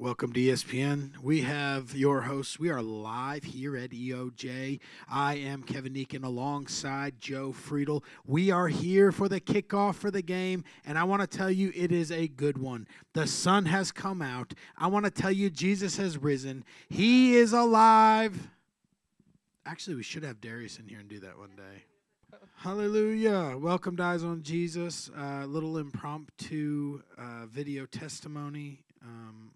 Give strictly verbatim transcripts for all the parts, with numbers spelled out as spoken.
Welcome to E S P N. We have your hosts. We are live here at E O J. I am Kevin Eakin alongside Joe Friedel. We are here for the kickoff for the game, and I want to tell you it is a good one. The sun has come out. I want to tell you Jesus has risen. He is alive. Actually, we should have Darius in here and do that one day. Hallelujah. Welcome to Eyes on Jesus. A uh, little impromptu uh, video testimony. Um,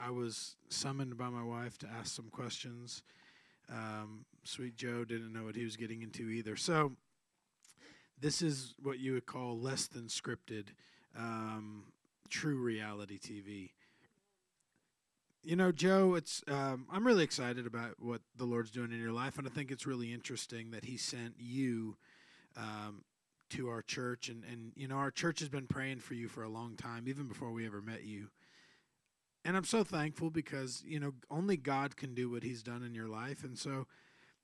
I was summoned by my wife to ask some questions. Um, Sweet Joe didn't know what he was getting into either. So this is what you would call less than scripted, um, true reality T V. You know, Joe, it's um, I'm really excited about what the Lord's doing in your life, and I think it's really interesting that he sent you um, to our church. And, and, you know, our church has been praying for you for a long time, even before we ever met you. And I'm so thankful because, you know, only God can do what he's done in your life. And so,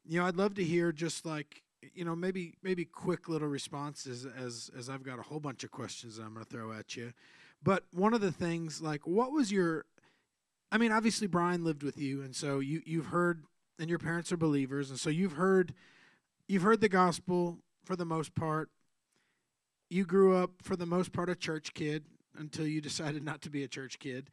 you know, I'd love to hear just like, you know, maybe maybe quick little responses as as I've got a whole bunch of questions that I'm going to throw at you. But one of the things, like, what was your, I mean, obviously Brian lived with you, and so you, you've heard, and your parents are believers, and so you've heard, you've heard the gospel for the most part. You grew up for the most part a church kid until you decided not to be a church kid.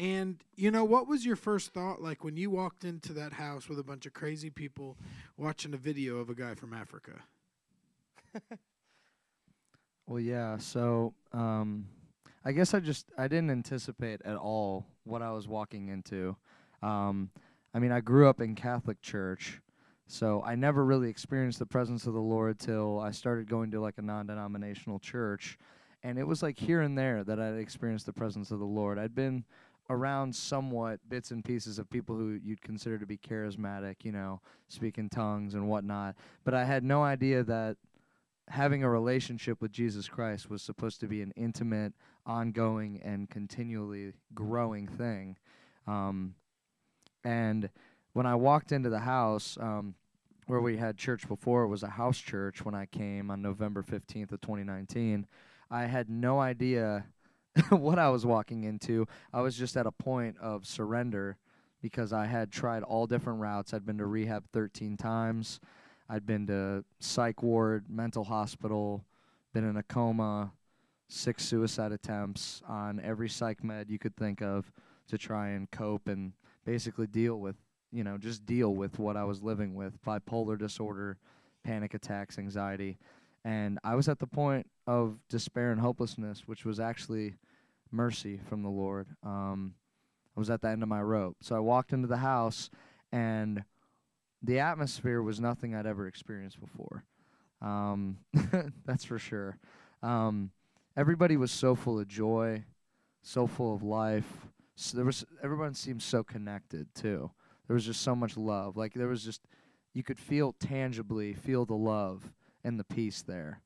And, you know, what was your first thought like when you walked into that house with a bunch of crazy people watching a video of a guy from Africa? Well, yeah, so um, I guess I just I didn't anticipate at all what I was walking into. Um, I mean, I grew up in Catholic church, so I never really experienced the presence of the Lord till I started going to, like, a non-denominational church. And it was, like, here and there that I'd experienced the presence of the Lord. I'd been around somewhat bits and pieces of people who you'd consider to be charismatic, you know, speak in tongues and whatnot. But I had no idea that having a relationship with Jesus Christ was supposed to be an intimate, ongoing, and continually growing thing. Um, and when I walked into the house, um, where we had church before, it was a house church when I came on November fifteenth of twenty nineteen, I had no idea what I was walking into. I was just at a point of surrender because I had tried all different routes. I'd been to rehab thirteen times. I'd been to psych ward, mental hospital, been in a coma, six suicide attempts on every psych med you could think of to try and cope and basically deal with, you know, just deal with what I was living with, bipolar disorder, panic attacks, anxiety. And I was at the point of despair and hopelessness, which was actually mercy from the Lord. Um, I was at the end of my rope. So I walked into the house, and the atmosphere was nothing I'd ever experienced before. Um, that's for sure. Um, everybody was so full of joy, so full of life. So there was, everyone seemed so connected, too. There was just so much love. Like, there was just, you could feel tangibly, feel the love and the peace there.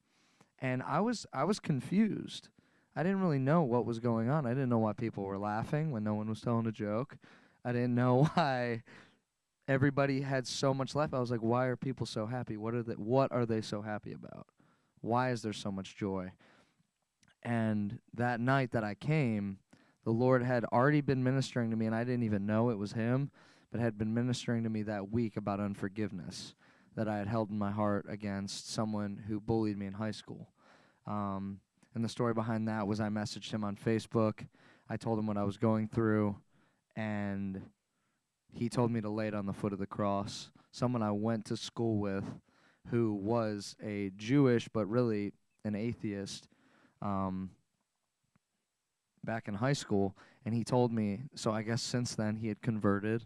And I was I was confused. I didn't really know what was going on. I didn't know why people were laughing when no one was telling a joke. I didn't know why everybody had so much life. I was like, why are people so happy? What are they, what are they so happy about? Why is there so much joy? And that night that I came, the Lord had already been ministering to me, and I didn't even know it was him, but had been ministering to me that week about unforgiveness that I had held in my heart against someone who bullied me in high school. Um, and the story behind that was I messaged him on Facebook. I told him what I was going through, and he told me to lay it on the foot of the cross. Someone I went to school with who was a Jewish but really an atheist um, back in high school, and he told me, so I guess since then he had converted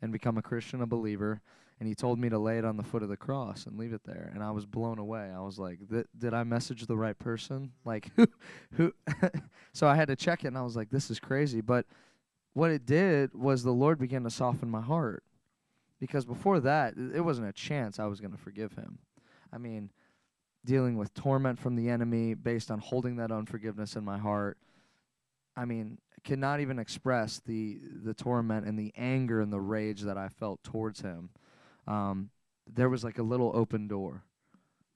and become a Christian, a believer, and he told me to lay it on the foot of the cross and leave it there. And I was blown away. I was like, Th did I message the right person? Like, who? who? So I had to check it, and I was like, this is crazy. But what it did was the Lord began to soften my heart. Because before that, it wasn't a chance I was going to forgive him. I mean, dealing with torment from the enemy based on holding that unforgiveness in my heart, I mean, cannot even express the, the torment and the anger and the rage that I felt towards him. Um, there was like a little open door.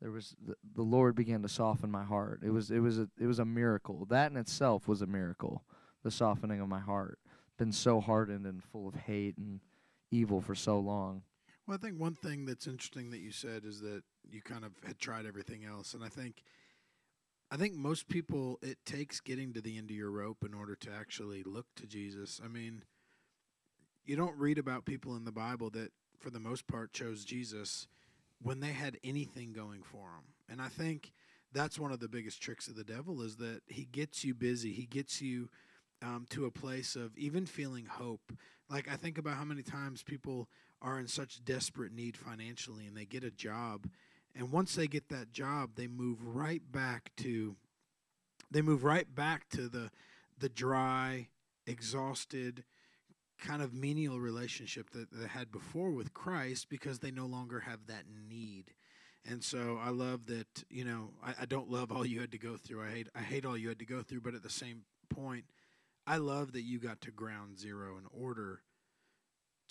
There was the, the Lord began to soften my heart. It was it was a it was a miracle. That in itself was a miracle. the softening of my heart. Been so hardened and full of hate and evil for so long. Well, I think one thing that's interesting that you said is that you kind of had tried everything else. And I think I think most people, it takes getting to the end of your rope in order to actually look to Jesus. I mean, you don't read about people in the Bible that, for the most part, chose Jesus when they had anything going for them. And I think that's one of the biggest tricks of the devil, is that he gets you busy. He gets you um, to a place of even feeling hope. Like, I think about how many times people are in such desperate need financially, and they get a job, and once they get that job, they move right back to, they move right back to the, the dry, exhausted, kind of menial relationship that they had before with Christ, because they no longer have that need. And so I love that, you know, I, I don't love all you had to go through. I hate, I hate all you had to go through, but at the same point, I love that you got to ground zero in order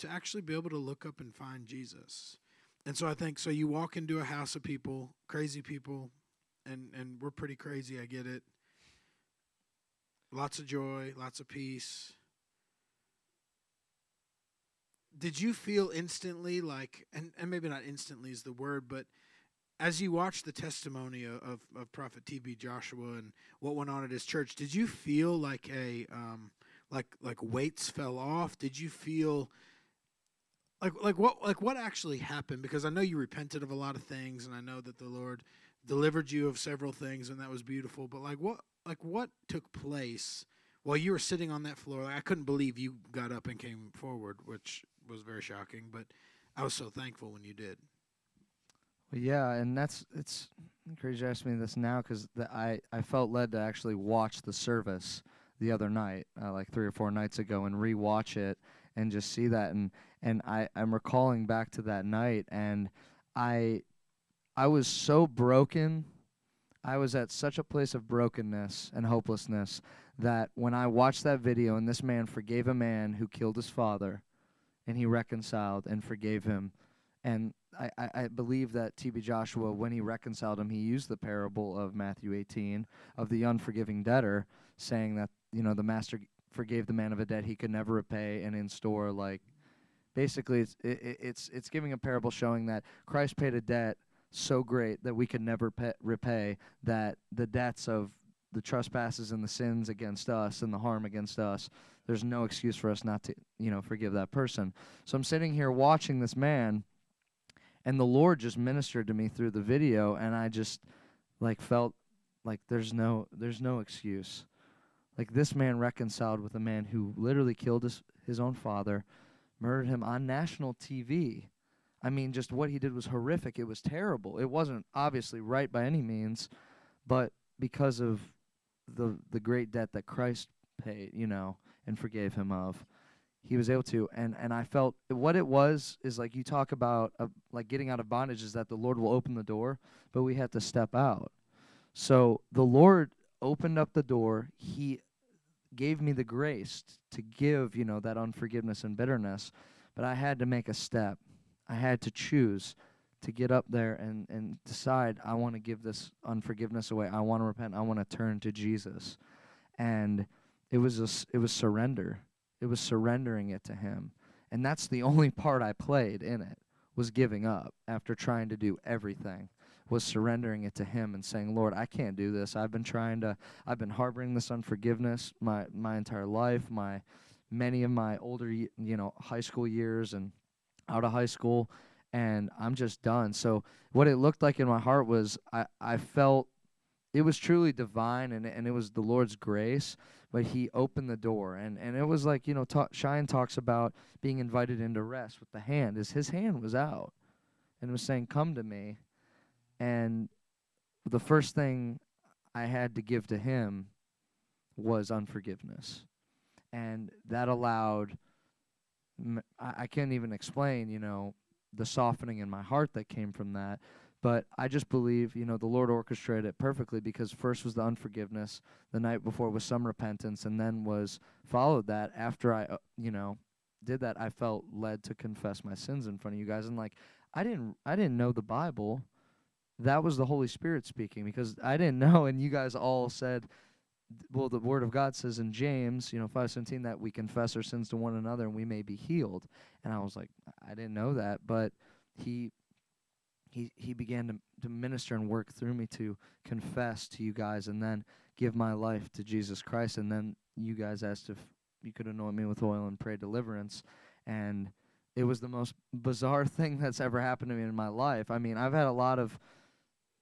to actually be able to look up and find Jesus. And so I think, so you walk into a house of people, crazy people, and, and we're pretty crazy, I get it. Lots of joy, lots of peace. Did you feel instantly like, and, and maybe not instantly is the word, but as you watched the testimony of, of, of Prophet T B Joshua and what went on at his church, did you feel like a, um, like, like weights fell off? Did you feel... Like like what like what actually happened? Because I know you repented of a lot of things, and I know that the Lord delivered you of several things, and that was beautiful. But like what like what took place while you were sitting on that floor? Like, I couldn't believe you got up and came forward, which was very shocking. But I was so thankful when you did. Well, yeah, and that's it's crazy you asked me this now, because I I felt led to actually watch the service the other night, uh, like three or four nights ago, and rewatch it. And just see that, and and I, I'm recalling back to that night, and I I was so broken. I was at such a place of brokenness and hopelessness that when I watched that video, and this man forgave a man who killed his father, and he reconciled and forgave him, and I, I, I believe that T B Joshua, when he reconciled him, he used the parable of Matthew eighteen of the unforgiving debtor, saying that, you know, the master forgave the man of a debt he could never repay, and in store, like, basically, it's it, it's it's giving a parable showing that Christ paid a debt so great that we could never pay, repay, that the debts of the trespasses and the sins against us and the harm against us, there's no excuse for us not to, you know, forgive that person. So I'm sitting here watching this man, and the Lord just ministered to me through the video, and I just, like, felt like there's no there's no excuse. Like, this man reconciled with a man who literally killed his, his own father, murdered him on national T V. I mean, just what he did was horrific. It was terrible. It wasn't obviously right by any means, but because of the the great debt that Christ paid, you know, and forgave him of, he was able to. And, and I felt what it was is, like, you talk about, uh, like, getting out of bondage is that the Lord will open the door, but we have to step out. So the Lord opened up the door. He gave me the grace to give, you know, that unforgiveness and bitterness, but I had to make a step. I had to choose to get up there and, and decide, I want to give this unforgiveness away. I want to repent. I want to turn to Jesus. And it was a, it was surrender. It was surrendering it to him. And that's the only part I played in it, was giving up after trying to do everything, was surrendering it to him and saying, Lord, I can't do this. I've been trying to, I've been harboring this unforgiveness my, my entire life, my many of my older, you know, high school years and out of high school, and I'm just done. So what it looked like in my heart was I, I felt it was truly divine, and, and it was the Lord's grace, but he opened the door. And, and it was like, you know, ta- Shine talks about being invited into rest with the hand, is his hand was out and was saying, come to me. And the first thing I had to give to him was unforgiveness. And that allowed, I, I can't even explain, you know, the softening in my heart that came from that. But I just believe, you know, the Lord orchestrated it perfectly, because first was the unforgiveness, the night before was some repentance, and then was followed that after I, uh, you know, did that, I felt led to confess my sins in front of you guys. And, like, I didn't, I didn't know the Bible. That was the Holy Spirit speaking, because I didn't know, and you guys all said, well, the Word of God says in James, you know, five seventeen, that we confess our sins to one another and we may be healed. And I was like, I didn't know that, but he he he began to, to minister and work through me to confess to you guys and then give my life to Jesus Christ. And then you guys asked if you could anoint me with oil and pray deliverance. And it was the most bizarre thing that's ever happened to me in my life. I mean, I've had a lot of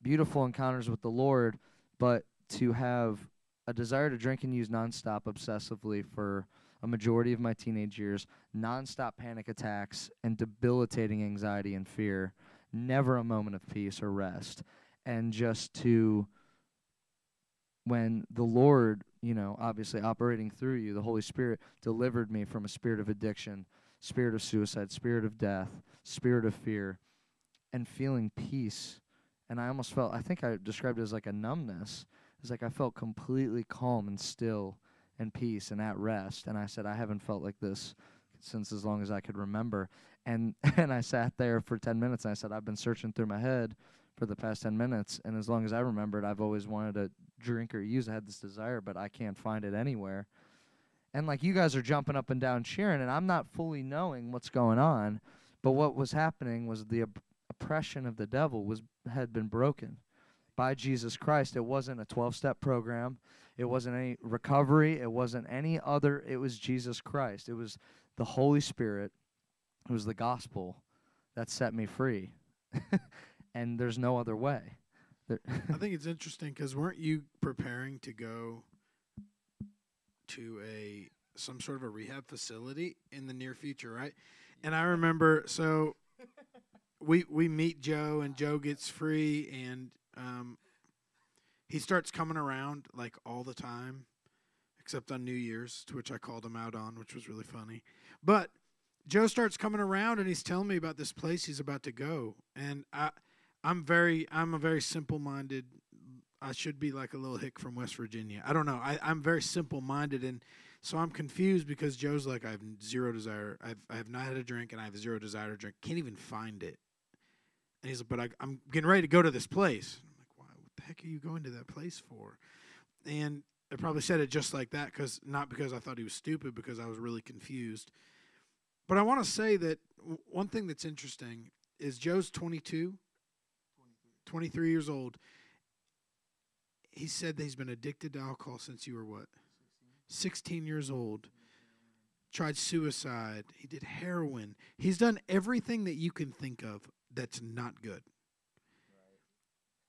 beautiful encounters with the Lord, but to have a desire to drink and use nonstop obsessively for a majority of my teenage years, nonstop panic attacks and debilitating anxiety and fear, never a moment of peace or rest. And just to, when the Lord, you know, obviously operating through you, the Holy Spirit delivered me from a spirit of addiction, spirit of suicide, spirit of death, spirit of fear, and feeling peace. And I almost felt, I think I described it as like a numbness. It's like I felt completely calm and still and peace and at rest. And I said, I haven't felt like this since as long as I could remember. And and I sat there for ten minutes, and I said, I've been searching through my head for the past ten minutes, and as long as I remembered, I've always wanted to drink or use. I had this desire, but I can't find it anywhere. And like, you guys are jumping up and down cheering, and I'm not fully knowing what's going on, but what was happening was the op- oppression of the devil was had been broken by Jesus Christ. It wasn't a twelve-step program. It wasn't any recovery. It wasn't any other. It was Jesus Christ. It was the Holy Spirit. It was the gospel that set me free. And there's no other way. There I think it's interesting because weren't you preparing to go to a some sort of a rehab facility in the near future, right? Yeah. And I remember, so we we meet Joe, and Joe gets free, and um, he starts coming around like all the time, except on New Year's, to which I called him out on, which was really funny. But Joe starts coming around, and he's telling me about this place he's about to go, and I. I'm very, I'm a very simple-minded. I should be like a little hick from West Virginia. I don't know. I, I'm very simple-minded, and so I'm confused because Joe's like, I have zero desire. I've, I have not had a drink, and I have zero desire to drink. Can't even find it. And he's like, but I, I'm getting ready to go to this place. And I'm like, why? What the heck are you going to that place for? And I probably said it just like that, because not because I thought he was stupid, because I was really confused. But I want to say that w- one thing that's interesting is Joe's twenty-two. twenty-three years old. He said that he's been addicted to alcohol since you were what? sixteen years old. Tried suicide. He did heroin. He's done everything that you can think of that's not good.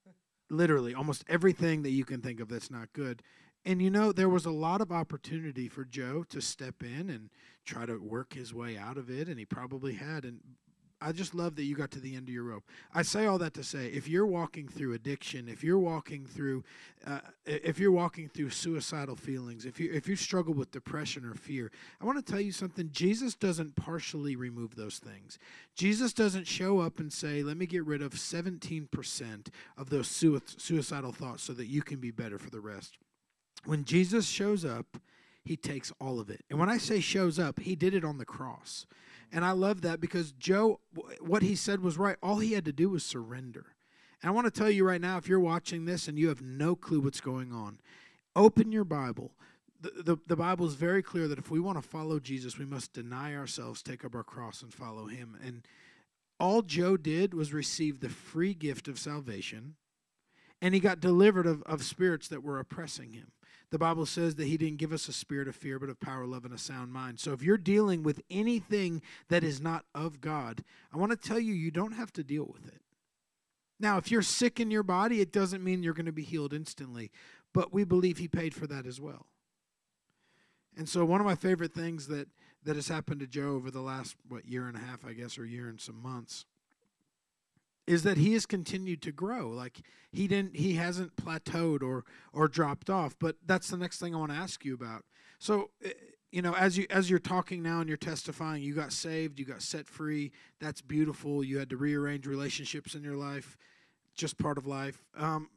Right. Literally, almost everything that you can think of that's not good. And, you know, there was a lot of opportunity for Joe to step in and try to work his way out of it, and he probably had. And I just love that you got to the end of your rope. I say all that to say, if you're walking through addiction, if you're walking through, uh, if you're walking through suicidal feelings, if you if you struggle with depression or fear, I want to tell you something. Jesus doesn't partially remove those things. Jesus doesn't show up and say, "Let me get rid of seventeen percent of those sui- suicidal thoughts so that you can be better for the rest." When Jesus shows up, he takes all of it. And when I say shows up, he did it on the cross. And I love that because Joe, what he said was right. All he had to do was surrender. And I want to tell you right now, if you're watching this and you have no clue what's going on, open your Bible. The, the, the Bible is very clear that if we want to follow Jesus, we must deny ourselves, take up our cross, and follow him. And all Joe did was receive the free gift of salvation, and he got delivered of, of spirits that were oppressing him. The Bible says that he didn't give us a spirit of fear, but of power, love, and a sound mind. So if you're dealing with anything that is not of God, I want to tell you, you don't have to deal with it. Now, if you're sick in your body, it doesn't mean you're going to be healed instantly, but we believe he paid for that as well. And so one of my favorite things that, that has happened to Joe over the last, what, year and a half, I guess, or year and some months, is that he has continued to grow. Like he didn't, he hasn't plateaued or or dropped off. But that's the next thing I want to ask you about. So, you know, as you as you're talking now and you're testifying, you got saved, you got set free. That's beautiful. You had to rearrange relationships in your life, just part of life. Um,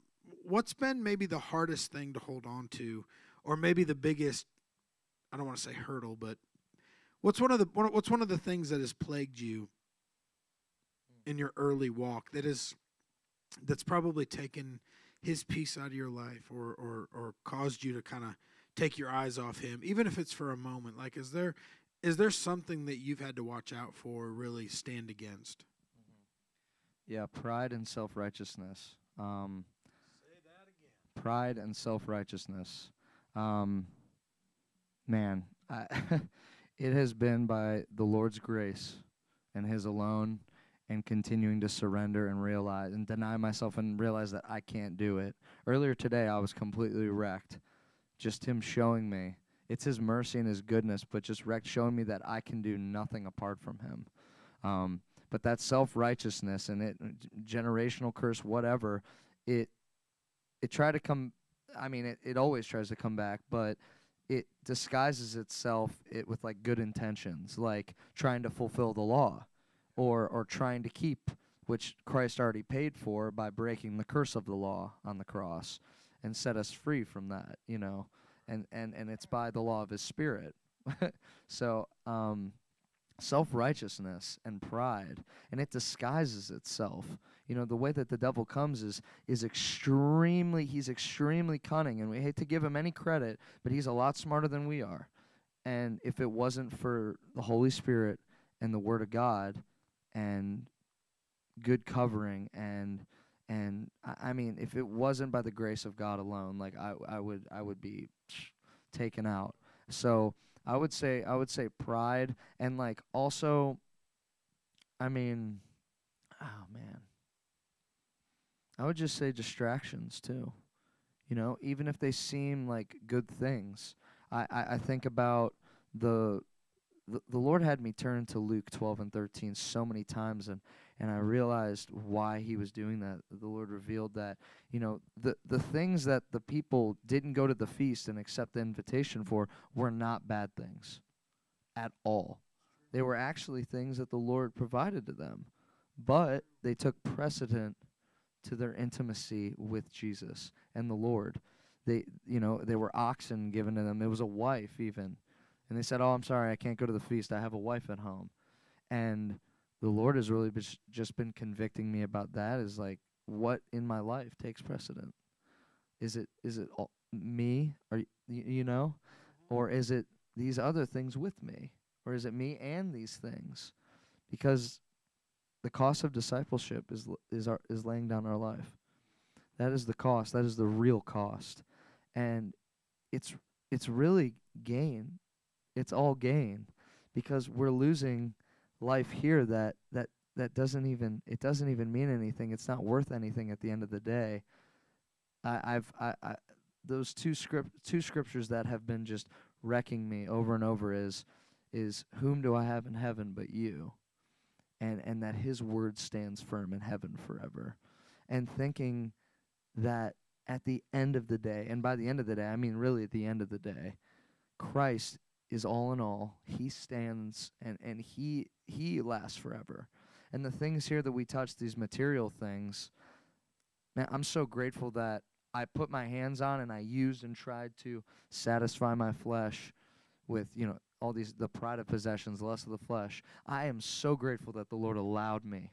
what's been maybe the hardest thing to hold on to, or maybe the biggest? I don't want to say hurdle, but what's one of the what's one of the things that has plagued you in your early walk that is that's probably taken his peace out of your life, or or, or caused you to kind of take your eyes off him, even if it's for a moment? Like, is there is there something that you've had to watch out for, or really stand against? Yeah, pride and self-righteousness. Um, Say that again. Pride and self-righteousness. Um, man, I it has been by the Lord's grace and his alone, and continuing to surrender and realize and deny myself and realize that I can't do it. Earlier today, I was completely wrecked. Just him showing me. It's his mercy and his goodness, but just wrecked, showing me that I can do nothing apart from him. Um, but that self-righteousness and it, generational curse, whatever, it it tried to come, I mean, it, it always tries to come back, but it disguises itself it with, like, good intentions, like trying to fulfill the law. Or, or trying to keep, which Christ already paid for by breaking the curse of the law on the cross and set us free from that, you know, and, and, and it's by the law of his spirit. So um, self-righteousness and pride, and it disguises itself. You know, the way that the devil comes is, is extremely, he's extremely cunning, and we hate to give him any credit, but he's a lot smarter than we are. And if it wasn't for the Holy Spirit and the Word of God, and good covering, and and I mean, if it wasn't by the grace of God alone, like I, I would I would be taken out. So I would say I would say pride, and like also, I mean, oh man, I would just say distractions too. You know, even if they seem like good things, I I, I think about the. The Lord had me turn to Luke twelve and thirteen so many times, and, and I realized why he was doing that. The Lord revealed that, you know, the, the things that the people didn't go to the feast and accept the invitation for were not bad things at all. They were actually things that the Lord provided to them, but they took precedent to their intimacy with Jesus and the Lord. They, you know, they were oxen given to them. It was a wife even. And they said, oh, I'm sorry, I can't go to the feast. I have a wife at home. And the Lord has really just been convicting me about that, is like, what in my life takes precedent? Is it is it all me, or, you know, or is it these other things with me? Or is it me and these things? Because the cost of discipleship is is our, is laying down our life. That is the cost. That is the real cost. And it's it's really gain. It's all gain, because we're losing life here that, that, that doesn't even, it doesn't even mean anything. It's not worth anything at the end of the day. I, I've, I, I, those two script, two scriptures that have been just wrecking me over and over is, is whom do I have in heaven but you? And, and that his word stands firm in heaven forever. And thinking that at the end of the day, and by the end of the day, I mean really at the end of the day, Christ is all in all. He stands, and, and he he lasts forever. And the things here that we touch, these material things, man, I'm so grateful that I put my hands on and I used and tried to satisfy my flesh with, you know, all these, the pride of possessions, lust of the flesh. I am so grateful that the Lord allowed me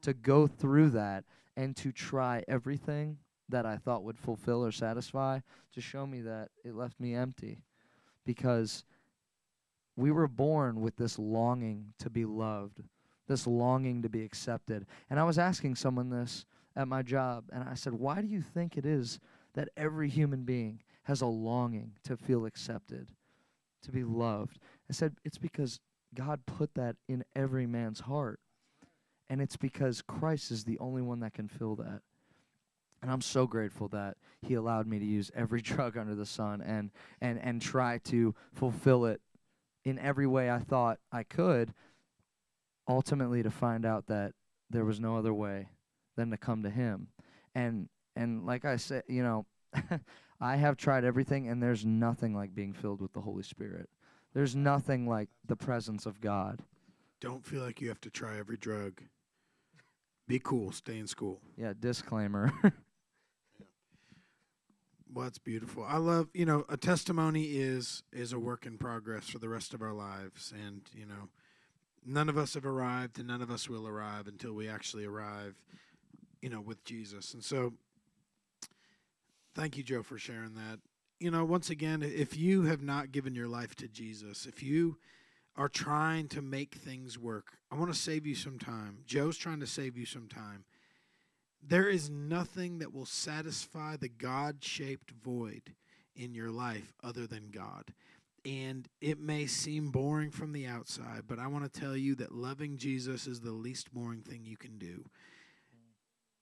to go through that and to try everything that I thought would fulfill or satisfy to show me that it left me empty, because we were born with this longing to be loved, this longing to be accepted. And I was asking someone this at my job, and I said, why do you think it is that every human being has a longing to feel accepted, to be loved? I said, it's because God put that in every man's heart, and it's because Christ is the only one that can fill that. And I'm so grateful that he allowed me to use every drug under the sun and, and, and try to fulfill it in every way I thought I could, ultimately to find out that there was no other way than to come to him. And and like I said, you know, I have tried everything, and there's nothing like being filled with the Holy Spirit. There's nothing like the presence of God. Don't feel like you have to try every drug. Be cool. Stay in school. Yeah, disclaimer. Yeah. Well, that's beautiful. I love, you know, a testimony is is a work in progress for the rest of our lives. And, you know, none of us have arrived, and none of us will arrive until we actually arrive, you know, with Jesus. And so Thank you, Joe, for sharing that. You know, once again, if you have not given your life to Jesus, if you are trying to make things work, I want to save you some time. Joe's trying to save you some time. There is nothing that will satisfy the God-shaped void in your life other than God. And it may seem boring from the outside, but I want to tell you that loving Jesus is the least boring thing you can do.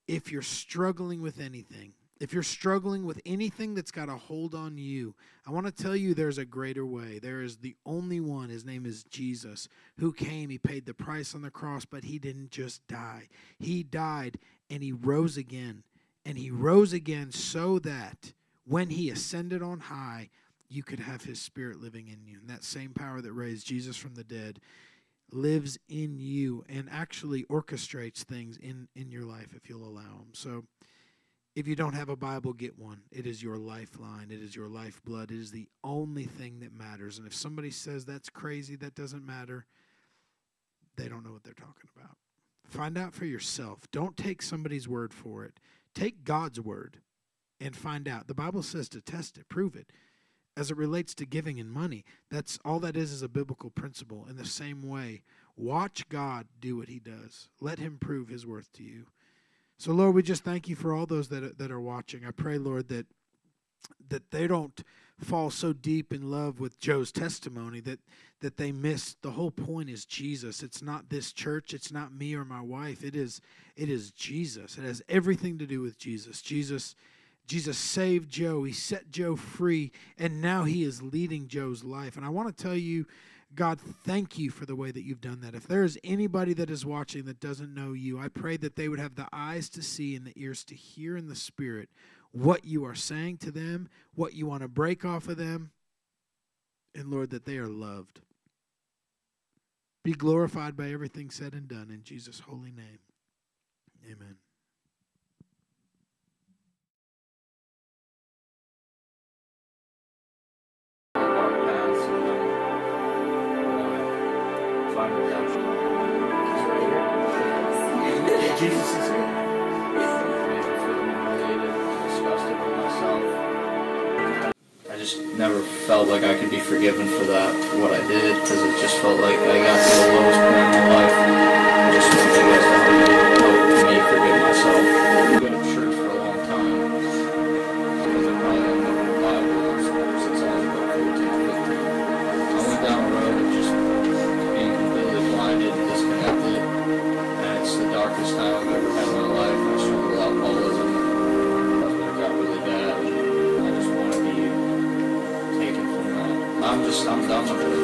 If you're struggling with anything, if you're struggling with anything that's got a hold on you, I want to tell you there's a greater way. There is the only one. His name is Jesus, who came. He paid the price on the cross, but he didn't just die. He died, and he rose again. And he rose again so that when he ascended on high, you could have his spirit living in you. And that same power that raised Jesus from the dead lives in you and actually orchestrates things in, in your life if you'll allow him. So, if you don't have a Bible, get one. It is your lifeline. It is your lifeblood. It is the only thing that matters. And if somebody says that's crazy, that doesn't matter, they don't know what they're talking about. Find out for yourself. Don't take somebody's word for it. Take God's word and find out. The Bible says to test it, prove it. As it relates to giving and money, that's all that is is a biblical principle. In the same way, watch God do what he does. Let him prove his worth to you. So, Lord, we just thank you for all those that are, that are watching. I pray, Lord, that that they don't fall so deep in love with Joe's testimony that, that they miss. The whole point is Jesus. It's not this church. It's not me or my wife. It is it is Jesus. It has everything to do with Jesus. Jesus, Jesus saved Joe. He set Joe free, and now he is leading Joe's life. And I want to tell you, God, thank you for the way that you've done that. If there is anybody that is watching that doesn't know you, I pray that they would have the eyes to see and the ears to hear in the Spirit what you are saying to them, what you want to break off of them, and, Lord, that they are loved. Be glorified by everything said and done in Jesus' holy name. Amen. Jesus is here. Disgusted with myself. I just never felt like I could be forgiven for that, for what I did, because it just felt like I got to the lowest point in my life. I just didn't think that's how you help me forgive myself. I've been in church for a long time. I wasn't probably in the Bible since I was about fourteen, fifteen. I went down a road of just being completely blinded and disconnected. It's the darkest time I've ever had in my life. I struggled with alcoholism. It got really bad. I just want to be taken from that. I'm just, I'm done with it. I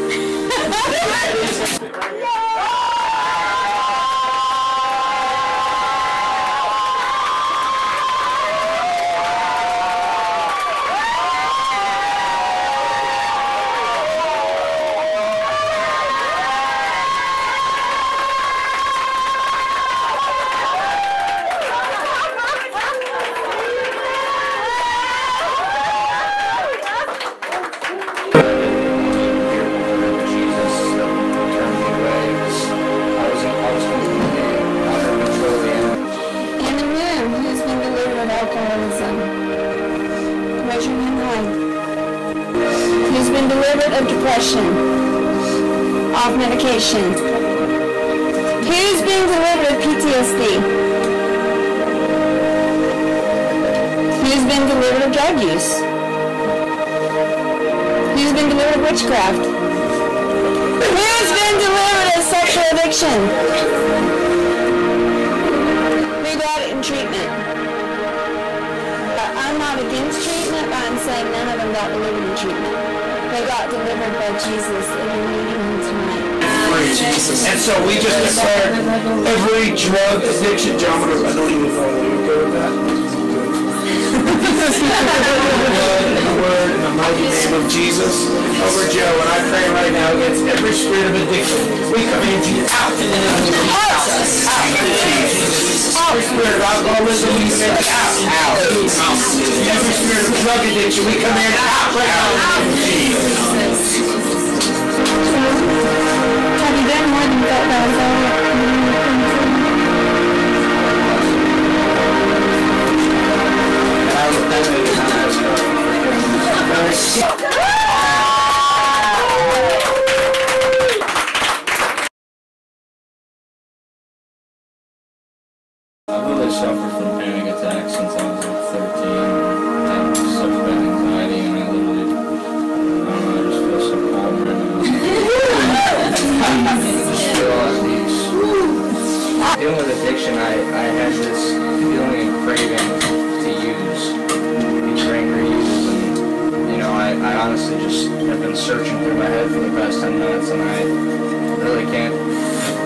it for the past ten minutes, and I really can't.